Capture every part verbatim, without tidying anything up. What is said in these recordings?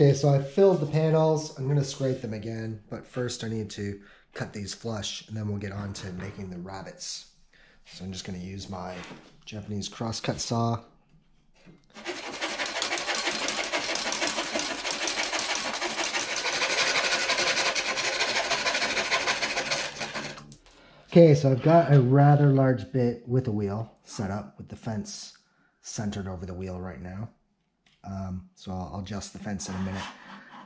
Okay, so I filled the panels. I'm gonna scrape them again, but first I need to cut these flush and then we'll get on to making the rabbets. So I'm just gonna use my Japanese crosscut saw. Okay, so I've got a rather large bit with a wheel set up with the fence centered over the wheel right now. Um, so I'll, I'll adjust the fence in a minute.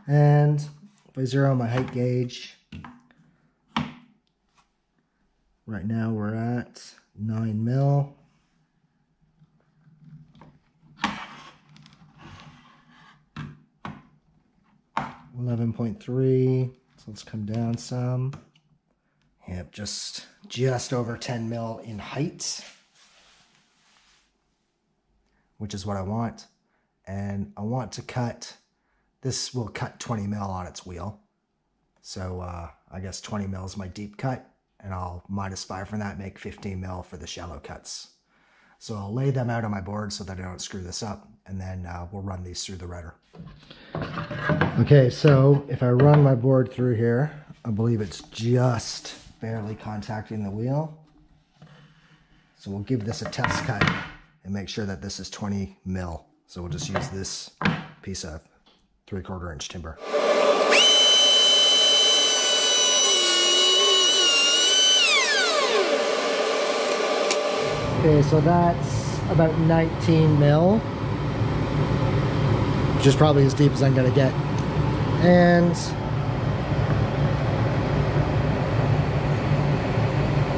And if I zero my height gauge, right now we're at nine mil. eleven point three, so let's come down some. Yep, just, just over ten mil in height, which is what I want. And I want to cut, this will cut twenty mil on its wheel. So uh, I guess twenty mil is my deep cut, and I'll minus five from that, make fifteen mil for the shallow cuts. So I'll lay them out on my board so that I don't screw this up, and then uh, we'll run these through the router. Okay, so if I run my board through here, I believe it's just barely contacting the wheel. So we'll give this a test cut and make sure that this is twenty mil. So we'll just use this piece of three quarter inch timber. Okay, so that's about nineteen mil, which is probably as deep as I'm gonna get. And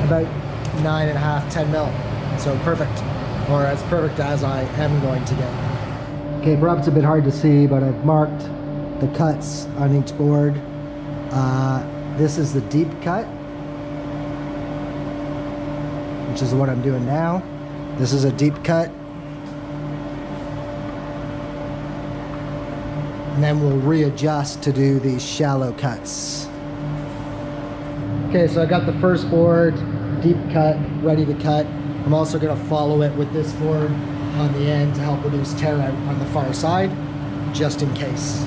about nine and a half, ten mil. So perfect, or as perfect as I am going to get. Okay, perhaps a bit hard to see, but I've marked the cuts on each board. Uh, this is the deep cut, which is what I'm doing now. This is a deep cut. And then we'll readjust to do these shallow cuts. Okay, so I got the first board, deep cut, ready to cut. I'm also gonna follow it with this board on the end to help reduce tear out on the far side, just in case.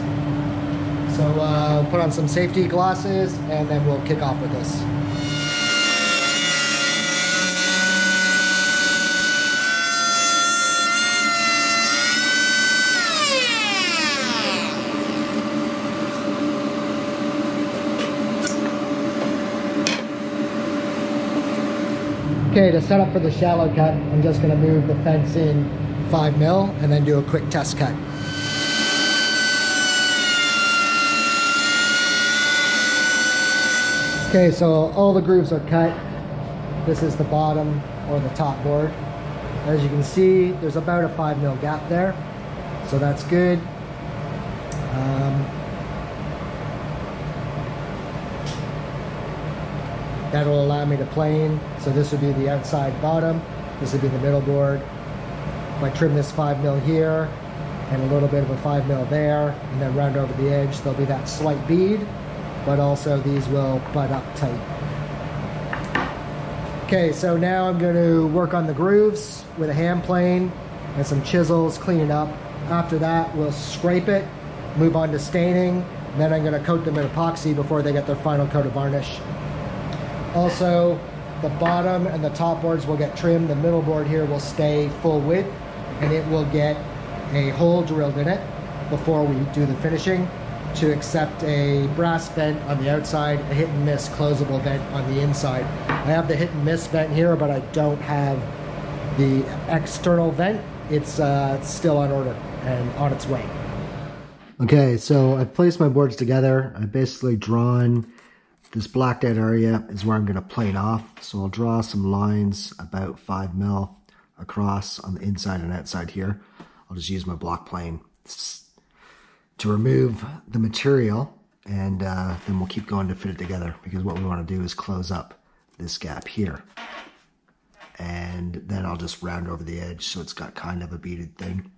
So uh, put on some safety glasses and then we'll kick off with this. Okay, to set up for the shallow cut, I'm just going to move the fence in five mil and then do a quick test cut. Okay, so all the grooves are cut. This is the bottom or the top board. As you can see, there's about a five mil gap there, so that's good. Um, That'll allow me to plane. So this would be the outside bottom. This would be the middle board. If I trim this five mil here and a little bit of a five mil there, and then round over the edge, there'll be that slight bead, but also these will butt up tight. Okay, so now I'm gonna work on the grooves with a hand plane and some chisels, clean it up. After that, we'll scrape it, move on to staining, and then I'm gonna coat them in epoxy before they get their final coat of varnish. Also, the bottom and the top boards will get trimmed. The middle board here will stay full width, and it will get a hole drilled in it before we do the finishing to accept a brass vent on the outside, a hit and miss closable vent on the inside. I have the hit and miss vent here, but I don't have the external vent. It's uh, still on order and on its way. Okay, so I've placed my boards together. I've basically drawn this blacked out area is where I'm going to plane off. So I'll draw some lines about five mil across on the inside and outside here. I'll just use my block plane to remove the material, and uh, then we'll keep going to fit it together, because what we want to do is close up this gap here. And then I'll just round over the edge so it's got kind of a beaded thing.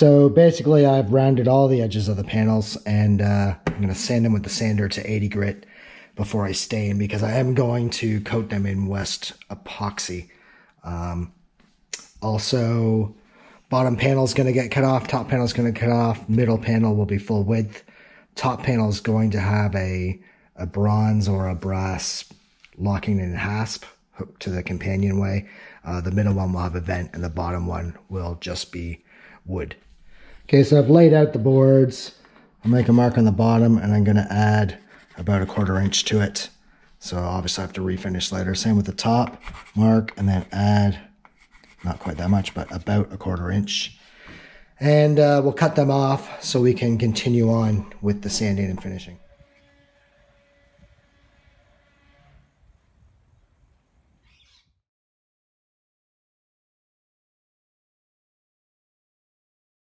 So basically I've rounded all the edges of the panels, and uh, I'm going to sand them with the sander to eighty grit before I stain, because I am going to coat them in West epoxy. Um, also, bottom panel is going to get cut off, top panel is going to cut off, middle panel will be full width, top panel is going to have a, a bronze or a brass locking and hasp hooked to the companionway. Uh, the middle one will have a vent, and the bottom one will just be wood. Okay, so I've laid out the boards. I'll make a mark on the bottom, and I'm going to add about a quarter inch to it. So obviously I have to refinish later. Same with the top, mark, and then add, not quite that much, but about a quarter inch. And uh, we'll cut them off so we can continue on with the sanding and finishing.